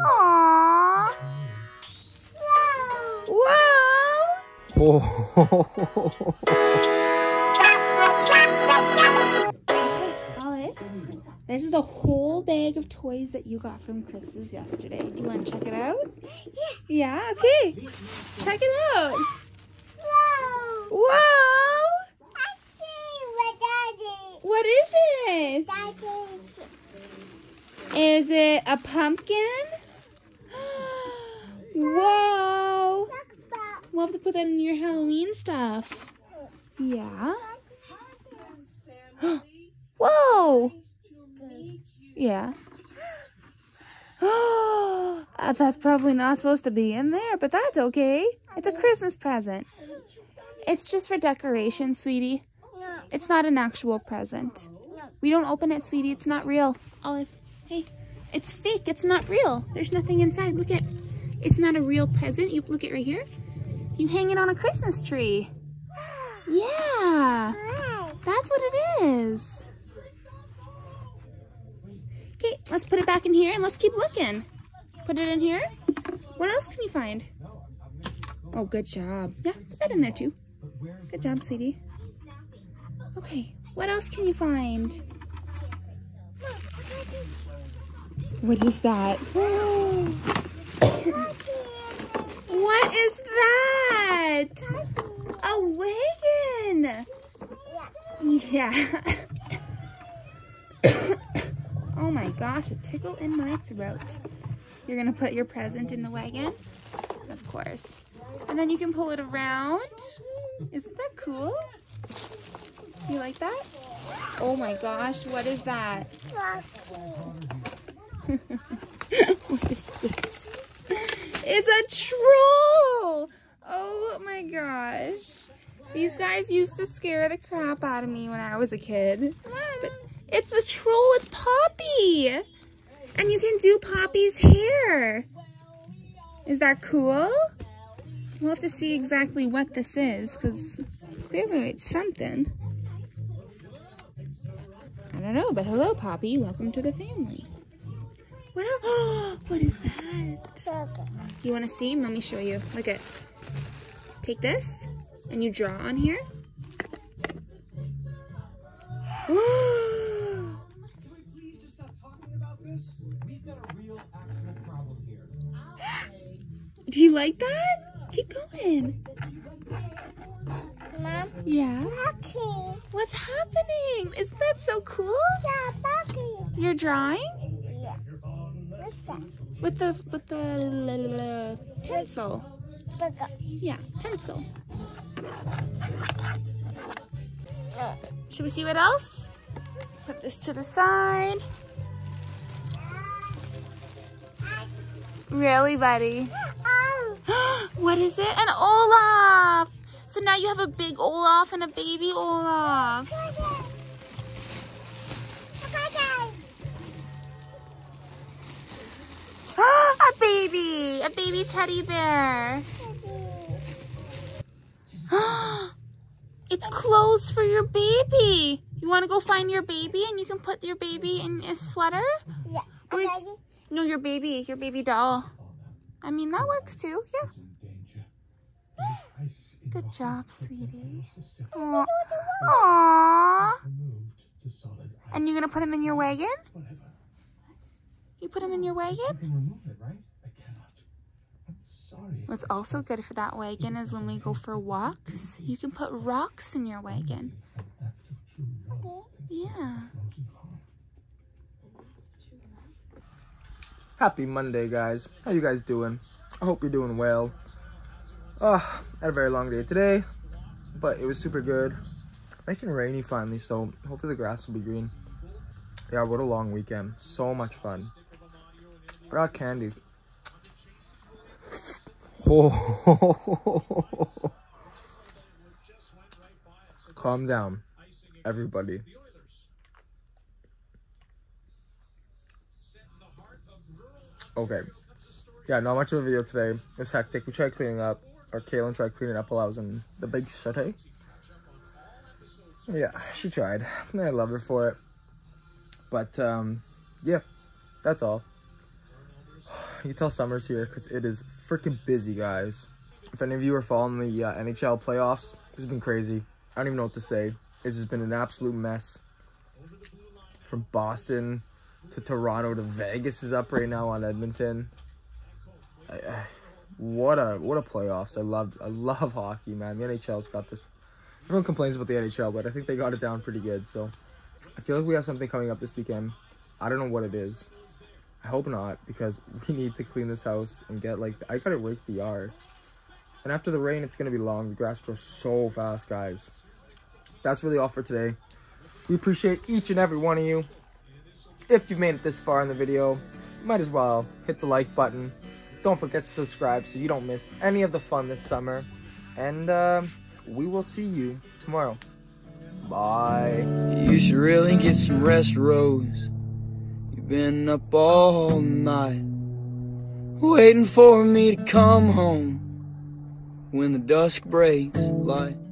Aww. Wow. Wow. Oh. This is a whole bag of toys that you got from Chris's yesterday. Do you want to check it out? Yeah. Yeah, okay. Check it out. Wow. Wow. I see what that is. What is it? That is it a pumpkin? Whoa. We'll have to put that in your Halloween stuff. Yeah. Whoa. Yeah. Oh, that's probably not supposed to be in there, but that's okay. It's a Christmas present. It's just for decoration, sweetie. It's not an actual present. We don't open it, sweetie. It's not real. Olive, hey, it's fake. It's not real. There's nothing inside. Look at it. It's not a real present. You look it right here. You hang it on a Christmas tree. Yeah. That's what it is. Okay, let's put it back in here and let's keep looking. Put it in here. What else can you find? Oh, good job. Yeah, put that in there too. Good job, sweetie. Okay, what else can you find? What is that? Whoa. What is that? A wagon. Yeah. Oh my gosh, a tickle in my throat. You're gonna put your present in the wagon? Of course. And then you can pull it around. Isn't that cool? You like that? Oh my gosh, what is that? What is this? It's a troll! Oh my gosh. These guys used to scare the crap out of me when I was a kid. But it's the troll, it's Poppy! And you can do Poppy's hair. Is that cool? We'll have to see exactly what this is, because clearly it's something. I don't know, but hello Poppy, welcome to the family. What else? Oh, what is that? You wanna see? Let me show you. Look at it. Take this, and you draw on here. Do you like that? Keep going. Mom? Yeah? Poppy. What's happening? Isn't that so cool? Yeah, Poppy. You're drawing? Yeah. What's that? With the pencil. Yeah, pencil. Should we see what else? Put this to the side. Really, buddy? What is it? An Olaf! So now you have a big Olaf and a baby Olaf. A baby! A baby teddy bear. It's clothes for your baby. You want to go find your baby and you can put your baby in a sweater? Yeah. No, your baby doll. I mean, that works too, yeah. Good job, sweetie. Aww. Aww. And you're going to put him in your wagon? You put him in your wagon? What's also good for that wagon is when we go for walks, you can put rocks in your wagon. Yeah. Happy Monday, guys. How you guys doing? I hope you're doing well. Had a very long day today, but it was super good. Nice and rainy finally, so hopefully the grass will be green. Yeah, what a long weekend. So much fun. I got candy. Oh. Calm down, everybody. Okay, yeah, not much of a video today. It was hectic. We tried cleaning up, or Kaylin tried cleaning up while I was in the big city. Yeah, she tried. I love her for it. But, yeah, that's all. You can tell summer's here because it is freaking busy, guys. If any of you are following the NHL playoffs, this has been crazy. I don't even know what to say. It's just been an absolute mess. From Boston to Toronto to Vegas is up right now on Edmonton. What a playoffs. I love hockey, man. The NHL's got this. Everyone complains about the NHL, but I think they got it down pretty good. So I feel like we have something coming up this weekend. I don't know what it is. I hope not, because we need to clean this house and get, like, I gotta rake the yard. And after the rain, it's gonna be long. The grass grows so fast, guys. That's really all for today. We appreciate each and every one of you. If you've made it this far in the video, you might as well hit the like button. Don't forget to subscribe so you don't miss any of the fun this summer. And we will see you tomorrow. Bye. You should really get some rest, Rose. You've been up all night, waiting for me to come home when the dusk breaks light.